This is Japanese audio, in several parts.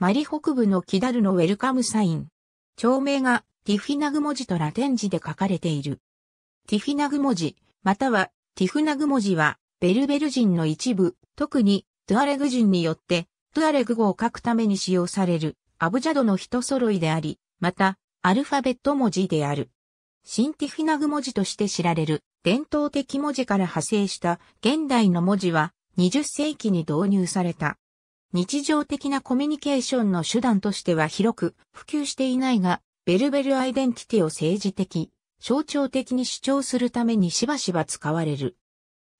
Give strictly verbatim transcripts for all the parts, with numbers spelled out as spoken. マリ北部のキダルのウェルカムサイン。町名がティフィナグ文字とラテン字で書かれている。ティフィナグ文字、またはティフナグ文字は、ベルベル人の一部、特にトゥアレグ人によって、トゥアレグ語を書くために使用される、アブジャドの人揃いであり、また、アルファベット文字である。新ティフィナグ文字として知られる、伝統的文字から派生した、現代の文字は、にじゅっせいきに導入された。日常的なコミュニケーションの手段としては広く普及していないが、ベルベルアイデンティティを政治的、象徴的に主張するためにしばしば使われる。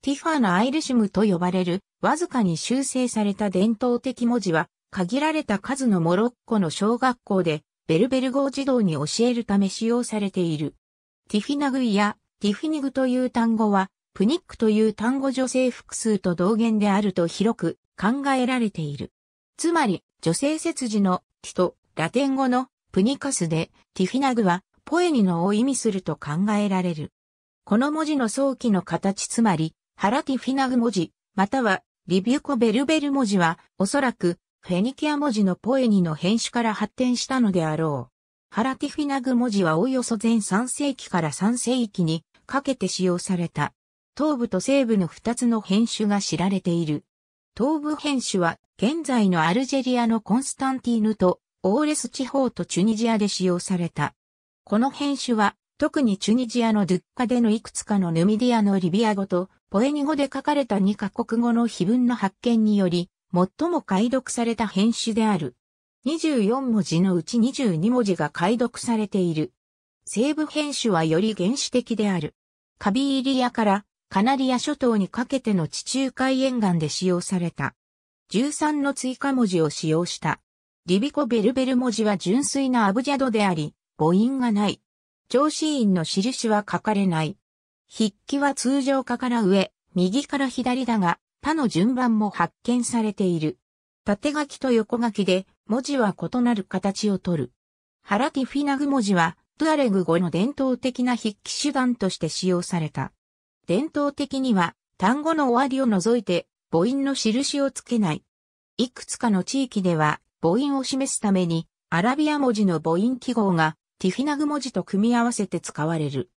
ティファナ・アイルシムと呼ばれる、わずかに修正された伝統的文字は、限られた数のモロッコの小学校で、ベルベル語を児童に教えるため使用されている。ティフィナグイやティフィニグという単語は、プニックという単語女性複数と同源であると広く考えられている。つまり、女性接字のティとラテン語のプニカスで、ティフィナグはポエニノを意味すると考えられる。この文字の早期の形つまり、ハラティフィナグ文字、またはリビュコベルベル文字は、おそらくフェニキア文字のポエニの変種から発展したのであろう。ハラティフィナグ文字はおよそ前さんせいきからさんせいきにかけて使用された。東部と西部のふたつの変種が知られている。東部変種は現在のアルジェリアのコンスタンティーヌとオーレス地方とチュニジアで使用された。この変種は特にチュニジアのドゥッカでのいくつかのヌミディアのリビア語とポエニ語で書かれたにかこくごの碑文の発見により最も解読された変種である。にじゅうよんもじのうちにじゅうにもじが解読されている。西部変種はより原始的である。カビーリアからカナリア諸島にかけての地中海沿岸で使用された。じゅうさんの追加文字を使用した。リビコベルベル文字は純粋なアブジャドであり、母音がない。調子音の印は書かれない。筆記は通常下から上、右から左だが、他の順番も発見されている。縦書きと横書きで、文字は異なる形をとる。ハラティフィナグ文字は、トゥアレグ語の伝統的な筆記手段として使用された。伝統的には単語の終わりを除いて母音の印をつけない。いくつかの地域では母音を示すためにアラビア文字の母音記号がティフィナグ文字と組み合わせて使われる。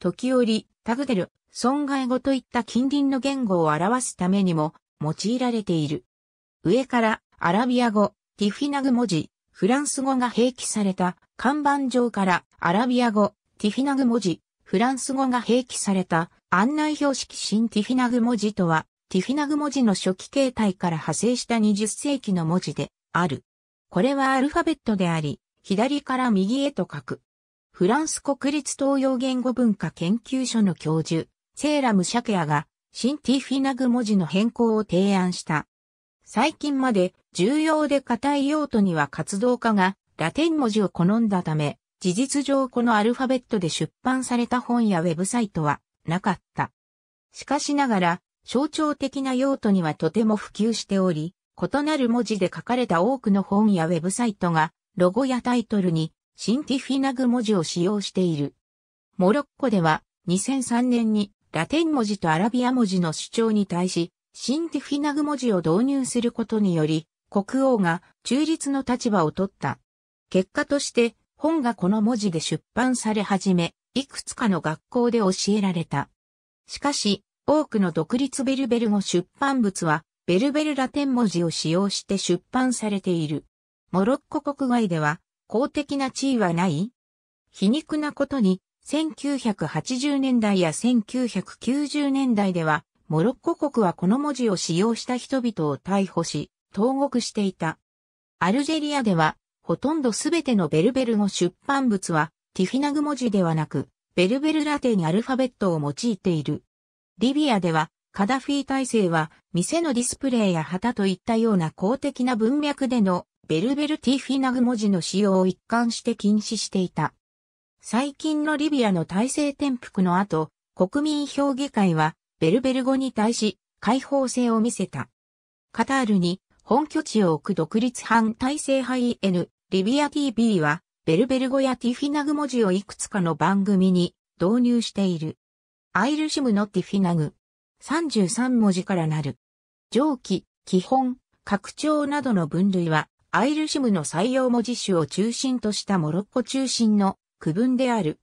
時折、Tagdal、村外語といった近隣の言語を表すためにも用いられている。上からアラビア語、ティフィナグ文字、フランス語が併記された看板上からアラビア語、ティフィナグ文字、フランス語が併記された案内標識新ティフィナグ文字とは、ティフィナグ文字の初期形態から派生したにじゅっせいきの文字である。これはアルファベットであり、左から右へと書く。フランス国立東洋言語文化研究所の教授、Salem Chakerが、新ティフィナグ文字の変更を提案した。最近まで重要で固い用途には活動家がラテン文字を好んだため、事実上このアルファベットで出版された本やウェブサイトはなかった。しかしながら象徴的な用途にはとても普及しており、異なる文字で書かれた多くの本やウェブサイトがロゴやタイトルに新ティフィナグ文字を使用している。モロッコではにせんさんねんにラテン文字とアラビア文字の主張に対し新ティフィナグ文字を導入することにより国王が中立の立場を取った。結果として本がこの文字で出版され始め、いくつかの学校で教えられた。しかし、多くの独立ベルベル語出版物は、ベルベルラテン文字を使用して出版されている。モロッコ国外では、公的な地位はない?皮肉なことに、せんきゅうひゃくはちじゅうねんだいやせんきゅうひゃくきゅうじゅうねんだいでは、モロッコ国はこの文字を使用した人々を逮捕し、投獄していた。アルジェリアでは、ほとんどすべてのベルベル語出版物は、ティフィナグ文字ではなく、ベルベルラテンアルファベットを用いている。リビアでは、カダフィ体制は、店のディスプレイや旗といったような公的な文脈での、ベルベルティフィナグ文字の使用を一貫して禁止していた。最近のリビアの体制転覆の後、国民評議会は、ベルベル語に対し、開放性を見せた。カタールに、本拠地を置く独立反体制派 イーエヌ。リビア ティーブイ は、ベルベル語やティフィナグ文字をいくつかの番組に導入している。アイルシムのティフィナグ。さんじゅうさんもじからなる。上記、基本、拡張などの分類は、アイルシムの採用文字種を中心としたモロッコ中心の区分である。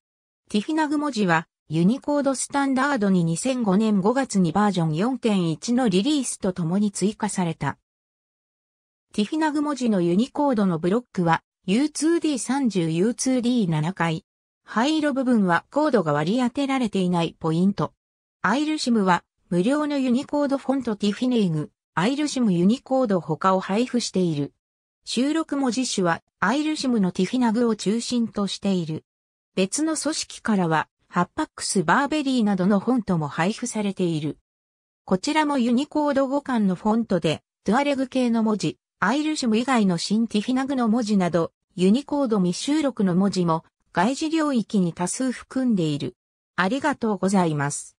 ティフィナグ文字はユニコードスタンダードににせんごねんごがつにバージョン よんてんいち のリリースとともに追加された。ティフィナグ文字のユニコードのブロックは ユーツーディーさんじゅう、ユーツーディーなな 回。灰色部分はコードが割り当てられていないポイント。アイルシムは無料のユニコードフォントTifinagh Ircamユニコード他を配布している。収録文字種はアイルシムのTifinaghを中心としている。別の組織からはハッパックスバーベリーなどのフォントも配布されている。こちらもユニコード互換のフォントで、トゥアレグ系の文字、アイルシム以外の新Tifinaghの文字など、ユニコード未収録の文字も外事領域に多数含んでいる。ありがとうございます。